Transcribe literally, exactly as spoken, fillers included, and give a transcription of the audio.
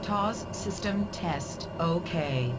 T O S system test, okay.